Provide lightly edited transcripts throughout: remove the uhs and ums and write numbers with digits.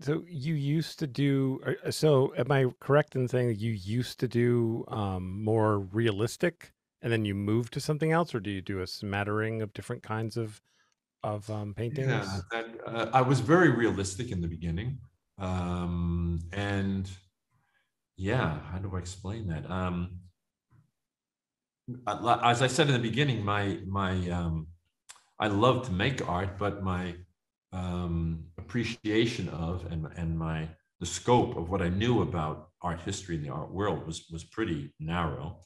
So you used to do, so am I correct in saying that you used to do more realistic and then you moved to something else, or do you do a smattering of different kinds of paintings? Yeah, I was very realistic in the beginning. And yeah, how do I explain that? As I said in the beginning, I love to make art, but my appreciation of and the scope of what I knew about art history in the art world was pretty narrow.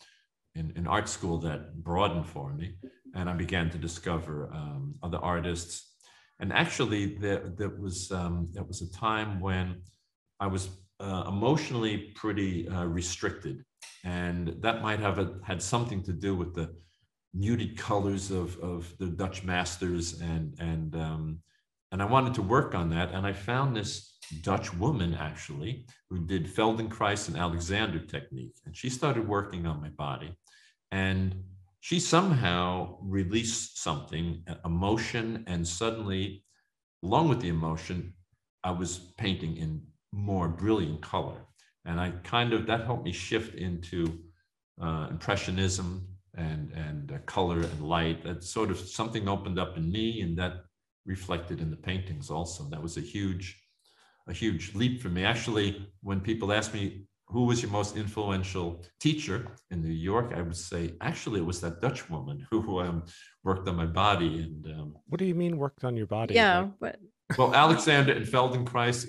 In art school, that broadened for me, and I began to discover other artists. And actually, that was a time when I was emotionally pretty restricted, and that might have had something to do with the muted colors of the Dutch masters, and I wanted to work on that. And I found this Dutch woman, actually, who did Feldenkrais and Alexander technique, and she started working on my body, and she somehow released something, emotion, and suddenly, along with the emotion, I was painting in more brilliant color. And I kind of, that helped me shift into impressionism and color and light. That sort of something opened up in me, and that reflected in the paintings also. That was a huge leap for me. Actually, when people ask me, who was your most influential teacher in New York? I would say, actually, it was that Dutch woman who worked on my body. And what do you mean worked on your body? Yeah, but well, Alexander and Feldenkrais.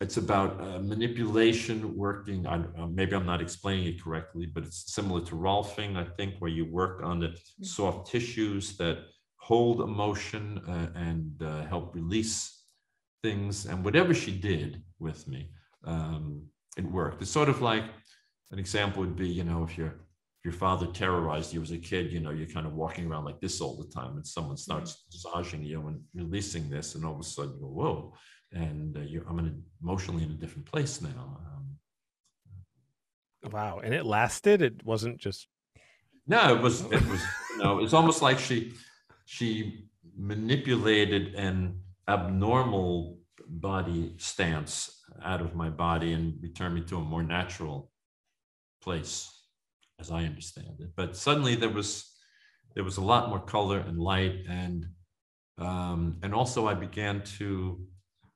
It's about manipulation, working. Maybe I'm not explaining it correctly, but it's similar to Rolfing, I think, where you work on the soft tissues that hold emotion and help release things. And whatever she did with me, it worked. It's sort of like an example would be, you know, if your father terrorized you as a kid, you know, you're kind of walking around like this all the time, and someone starts massaging you and releasing this, and all of a sudden you go, whoa, and I'm emotionally in a different place now. Wow, and it lasted. It wasn't just. No, it was you know, it's almost like she manipulated an abnormal body stance out of my body and return me to a more natural place, as I understand it. But suddenly there was a lot more color and light, and also I began to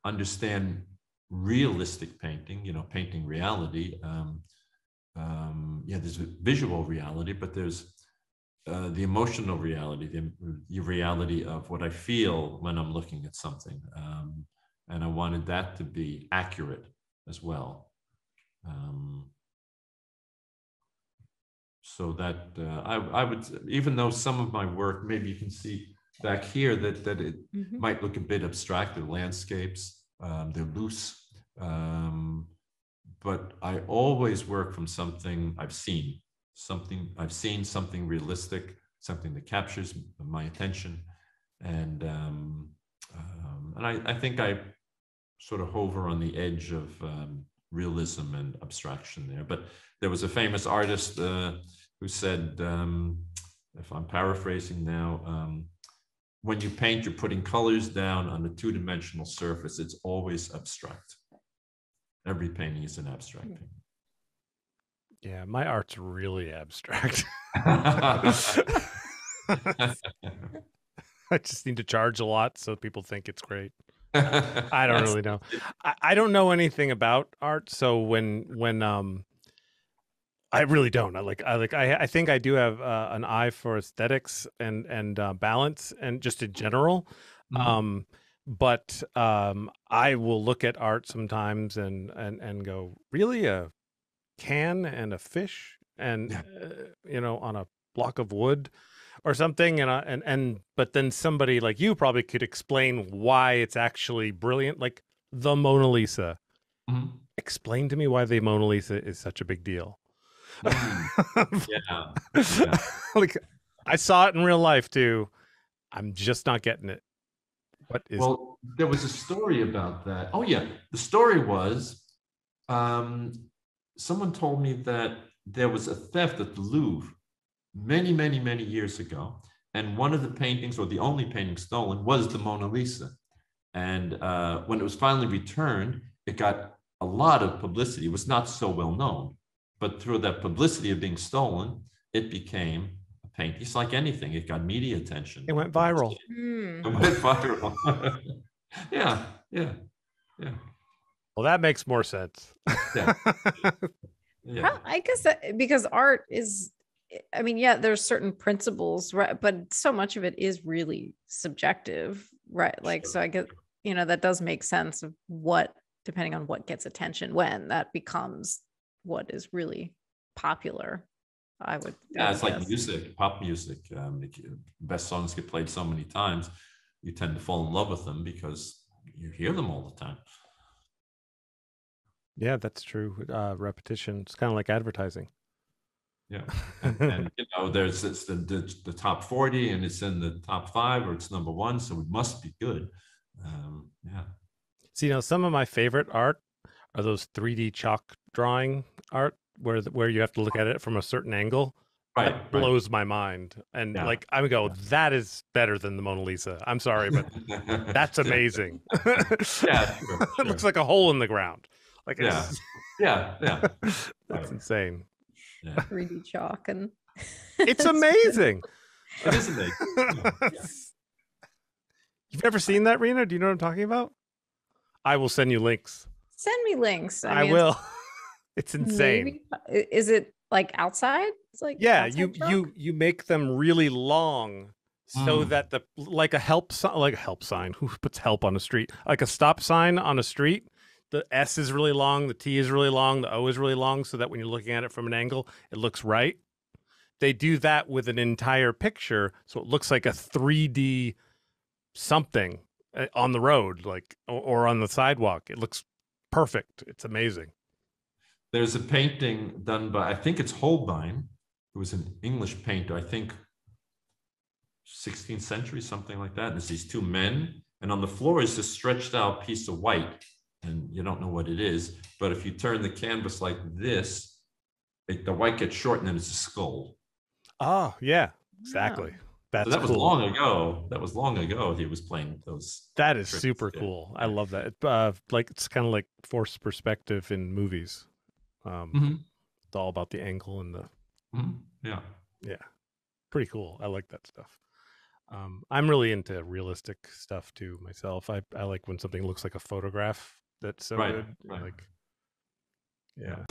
understand realistic painting, you know, painting reality. Yeah, there's visual reality, but there's the emotional reality, the reality of what I feel when I'm looking at something. And I wanted that to be accurate as well. So that I would, even though some of my work, maybe you can see back here that it might look a bit abstract, they're landscapes, they're loose, but I always work from something I've seen. Something realistic, something that captures my attention. And I think I sort of hover on the edge of realism and abstraction there. But there was a famous artist who said, if I'm paraphrasing now, when you paint, you're putting colors down on a two-dimensional surface. It's always abstract. Every painting is an abstract painting. Yeah, my art's really abstract. I just need to charge a lot so people think it's great. I don't really know. I don't know anything about art, so when I really don't. I think I do have an eye for aesthetics and balance and just in general. Mm-hmm. But I will look at art sometimes and go, really, a can and a fish and you know, on a block of wood or something, and but then somebody like you probably could explain why it's actually brilliant, like the Mona Lisa. Mm-hmm. Explain to me why the Mona Lisa is such a big deal. Mm-hmm. Yeah. Like, I saw it in real life too. I'm just not getting it. Well, there was a story about that. Oh yeah, the story was someone told me that there was a theft at the Louvre many years ago, and one of the paintings, or the only painting stolen, was the Mona Lisa. And when it was finally returned, it got a lot of publicity. It was not so well known, but through that publicity of being stolen, it became a painting. It's like anything. It got media attention. It went viral. It went viral. Yeah. Well, that makes more sense. Yeah. Well, I guess that, because art is, I mean, yeah, there's certain principles, right? But so much of it is really subjective, right? Like, so I guess, you know, that does make sense of what, depending on what gets attention, when that becomes what is really popular, I would. Yeah, it's like music, pop music. Best songs get played so many times, you tend to fall in love with them because you hear them all the time. Yeah, that's true. Repetition. It's kind of like advertising. Yeah. And you know, there's it's the top 40 and it's in the top 5 or it's number 1. So it must be good. Yeah. So, you know, some of my favorite art are those 3D chalk drawing art where you have to look at it from a certain angle. Right. That blows my mind. And like, I would go, that is better than the Mona Lisa. I'm sorry, but that's amazing. Sure. It looks like a hole in the ground. Like that's insane. 3D chalk and it's amazing. It is amazing. You've ever seen that, Rena? Do you know what I'm talking about? I will send you links. Send me links. I mean, will. It's insane. Maybe, is it like outside? It's like you make them really long so that the like a help sign. Who puts help on a street? Like a stop sign on a street. The S is really long, the T is really long, the O is really long, so that when you're looking at it from an angle, it looks right. They do that with an entire picture, so it looks like a 3D something on the road, like or on the sidewalk. It looks perfect. It's amazing. There's a painting done by, I think it's Holbein, who was an English painter, I think 16th century, something like that. And it's these two men, and on the floor is this stretched out piece of white. And you don't know what it is, but if you turn the canvas like this, the white gets shortened and it's a skull. Oh, yeah, exactly. Yeah. That's so that cool. was long ago. That was long ago. He was playing those. That is tricks. Super cool. I love that. Like it's kind of like forced perspective in movies. It's all about the angle and the. Yeah. Pretty cool. I like that stuff. I'm really into realistic stuff too myself. I like when something looks like a photograph. That's so good. Like, yeah.